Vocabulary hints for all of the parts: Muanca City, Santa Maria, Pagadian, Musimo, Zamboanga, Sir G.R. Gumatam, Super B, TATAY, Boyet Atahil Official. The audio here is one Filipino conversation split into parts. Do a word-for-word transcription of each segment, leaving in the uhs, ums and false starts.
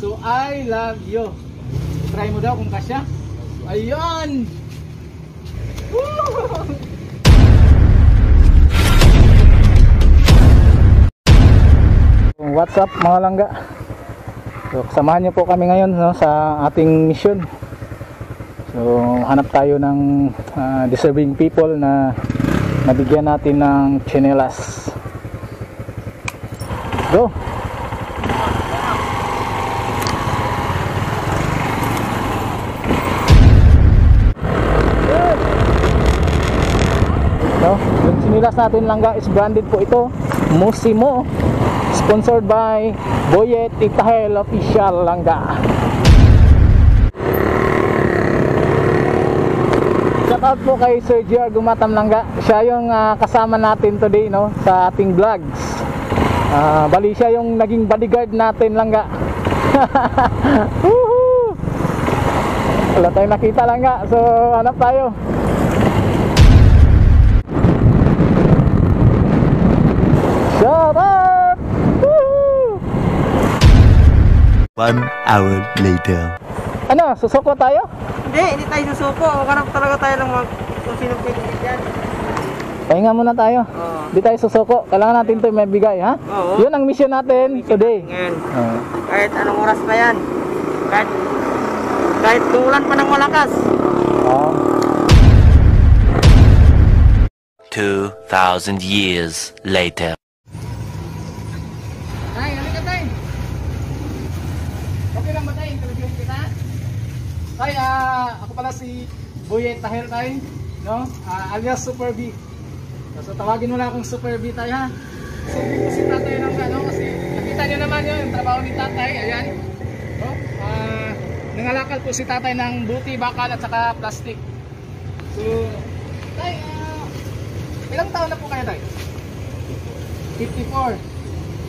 So I love you. Try mo daw kung kasya. Ayun. Woo! What's up mga langga, so samahan niyo po kami ngayon, no, sa ating mission. So hanap tayo ng uh, deserving people na nabigyan natin ng chinelas. Go! So yung chinelas natin langga is branded po ito, Musimo. Sponsored by Boyet Atahil Official langga. Shout out po kay Sir G R. Gumatam langga. Siya yung uh, kasama natin today, no, sa ating vlogs. Uh, bali siya yung naging bodyguard natin langga. Woohoo! Wala tayong nakita langga. So hanap tayo. Shout out! One hour later. Ano? Susuko tayo? Hindi, hindi tayo susuko. Huwag talaga tayo lang kung sinong pinigit yan. Pahinga muna tayo. Oh. Hindi tayo susuko. Kailangan natin ito may bigay, ha? Oo. Yun ang mission natin today. Ngayon. Oh. Kahit anong oras pa yan. Kahit, kahit tulan pa ng malakas. Oh. two thousand years later. Hi, uh, ako pala si Boyet Atahil, tay, no? Uh, alias Super B. So tawagin mo na akong Super B, tay, ha? So si tatay lang siya, no? Kasi nakita nyo naman yun, yung trabaho ni tatay, ayan. No? Uh, nangalakal po si tatay ng buti, bakal at saka plastic. So, tay, uh, ilang taon na po kayo, tay? fifty-four.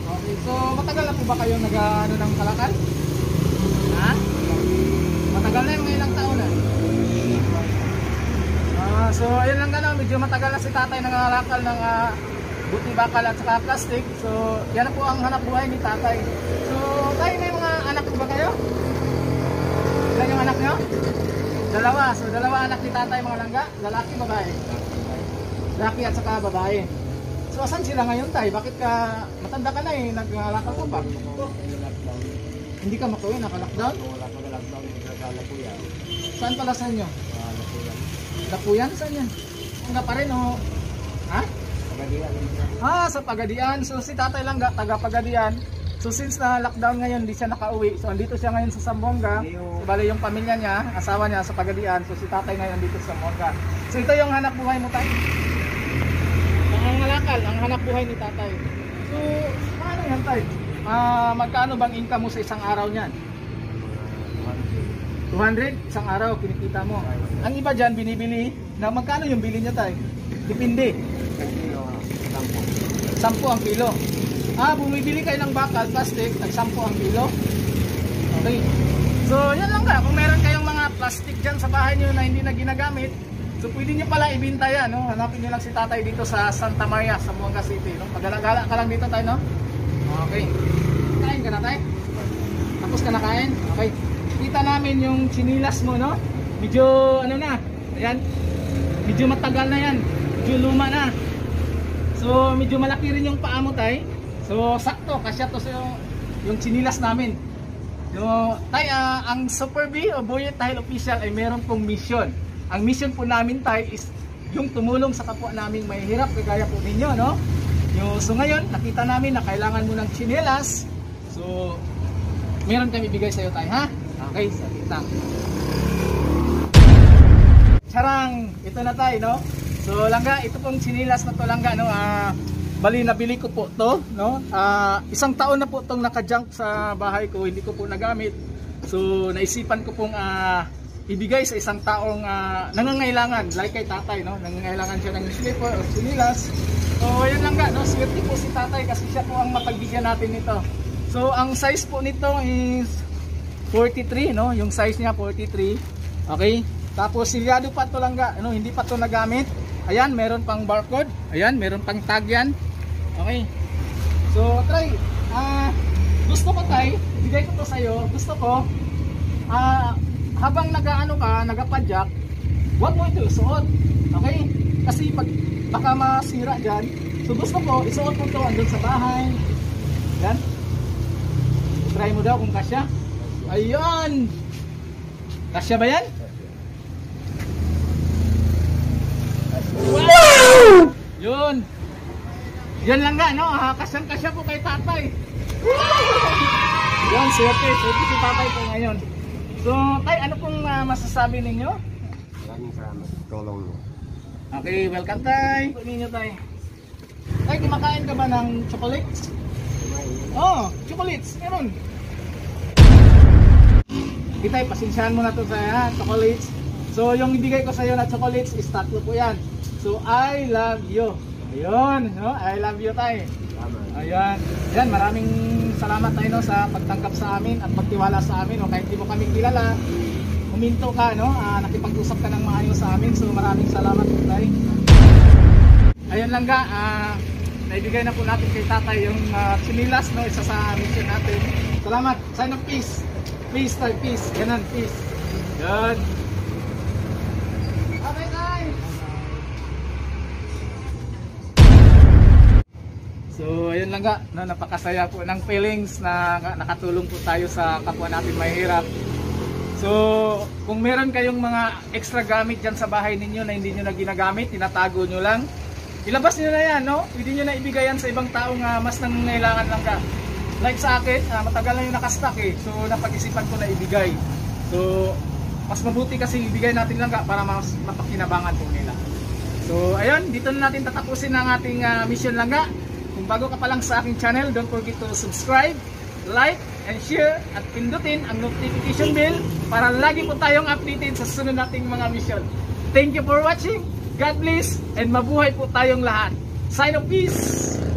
Okay, so matagal na po ba kayo nag-ano ng kalakal? Ha? Matagal na yung ilang taon na. Ah, so ayun lang gano'n, medyo matagal na si tatay nangangalakal ng uh, buti bakal at saka plastic. So yan na po ang hanap buhay ni tatay. So tayo, may mga anak ba kayo? Ilan yung anak nyo? Dalawa. So dalawa anak ni tatay mga langga, lalaki babae. Lalaki at saka babae. So asan sila ngayon, tay? Bakit ka matanda ka na eh, nangangalakal ka ba? Hindi ka makuwi, naka-lockdown? Wala ka lockdown, nagkakala po yan. Saan pala sa inyo? Wala po yan. Wala po yan? Saan yan? Wala pa rin o? Ha? Pagadian. Ah, sa Pagadian. So si tatay lang taga Pagadian. So since na lockdown ngayon, hindi siya nakauwi. So andito siya ngayon sa Zamboanga. So bali yung pamilya niya, asawa niya sa Pagadian. So si tatay ngayon dito sa Zamboanga. So ito yung hanap buhay mo, tay? Ang ngalakal, ang hanap buhay ni tatay. So paano yan, tay? Uh, magkano bang income mo sa isang araw niyan? two hundred isang araw kinikita mo. Ang iba diyan binibili na magkano yung bili niya, tay? Depende. ten ang kilo. Ah, bumibili kayo ng bakal plastic, tag ten ang kilo. Okay. So, yan lang ka. Kung meron kayong mga plastic diyan sa bahay niyo na hindi na ginagamit, so pwede niyo pala ibenta yan, no? Hanapin niyo lang si tatay dito sa Santa Maria, sa Muanca City, no? Paggalagala ka lang dito, tay, no? Okay. Kain ka na, tay? Tapos ka na kain? Okay. Kita namin yung chinilas mo, no? Medyo, ano na, ayan. Medyo matagal na yan. Medyo luma na. So, medyo malaki rin yung paa mo, tay. So, sakto. Kasi ito yung, yung chinilas namin. So, tay, uh, ang Super B o Boyet Atahil Official ay meron pong mission. Ang mission po namin, tay, is yung tumulong sa kapwa naming mahihirap. Kagaya po ninyo, no? So ngayon, nakita namin na kailangan mo ng chinelas. So, meron kami ibigay sa'yo, tayo, ha? Okay, sa kita. Charang! Ito na, tayo, no? So, langga, ito pong chinelas na to, langga, no? Uh, bali, nabili ko po to, no? Uh, isang taon na po itong nakajunk sa bahay ko. Hindi ko po nagamit. So, naisipan ko pong uh, ibigay sa isang taong uh, nangangailangan. Like kay tatay, no? Nangangailangan siya ng slipper o chinelas. So, yun lang ga, no? Swerte po si tatay kasi siya po ang mapagbigyan natin nito. So, ang size po nito is forty-three, no? Yung size niya, forty-three. Okay? Tapos, silyado pa ito lang ga, no? Hindi pa ito nagamit. Ayan, meron pang barcode. Ayan, meron pang tag yan. Okay? So, try. Ah, gusto ko, tay, bigay ko to sa'yo. Gusto ko, ah, habang nag-ano ka, nag-a-padyak, huwag mo ito isuot. Okay? Kasi pag, baka masira dyan. So gusto ko, isuot mo ito andun sa bahay. Yan. Try mo daw kung kasya. Ayun! Kasya ba yan? Wow! Yun! Yan lang nga, no? Kasyang-kasya po kay tatay. Yan, swerte. Swerte si tatay po ngayon. So, tay, ano pong uh, masasabi ninyo? Maraming salamat. Tulong mo. Okay, welcome, tay. Kunin nyo, tay. Tay, kumakain ka ba ng chocolates? Oh, chocolates. Meron. Okay, tay, pasinsahan mo na ito sa chocolates. So, yung ibigay ko sa'yo na chocolates is tatlo po yan. So, I love you. Ayun, no? I love you, tay. Ayan. Ayan, maraming salamat tayo, no, sa pagtangkap sa amin at pagtiwala sa amin, no? Kahit di mo kami kilala, huminto ka, no? Ah, nakipag-usap ka ng maayos sa amin. So maraming salamat, tay. Ayun lang ga, ah, naibigay na po natin kay tatay yung uh, sinilas, no? Isa sa mission natin. Salamat. Sign of peace. Peace, tay. Peace. Ganun, peace. Ayan. Okay, tay. So ayun lang ga, no, napakasaya po ng feelings na nakatulong po tayo sa kapwa natin mahirap. So kung meron kayong mga extra gamit dyan sa bahay ninyo na hindi nyo na ginagamit, tinatago nyo lang, ilabas nyo na yan, no? Pwede nyo na ibigay yan sa ibang taong uh, mas nangangailangan lang ka. Like sa akin, uh, matagal na yung nakastack eh, so napag-isipan ko na ibigay. So mas mabuti kasi ibigay natin lang ka para mas mapakinabangan po nila. So ayun, dito na natin tatapusin ang ating uh, mission lang ga. Kung bago ka pa lang sa aking channel, don't forget to subscribe, like, and share, at pindutin ang notification bell para lagi po tayong updated sa sunod nating mga mission. Thank you for watching, God bless, and mabuhay po tayong lahat. Sign of peace!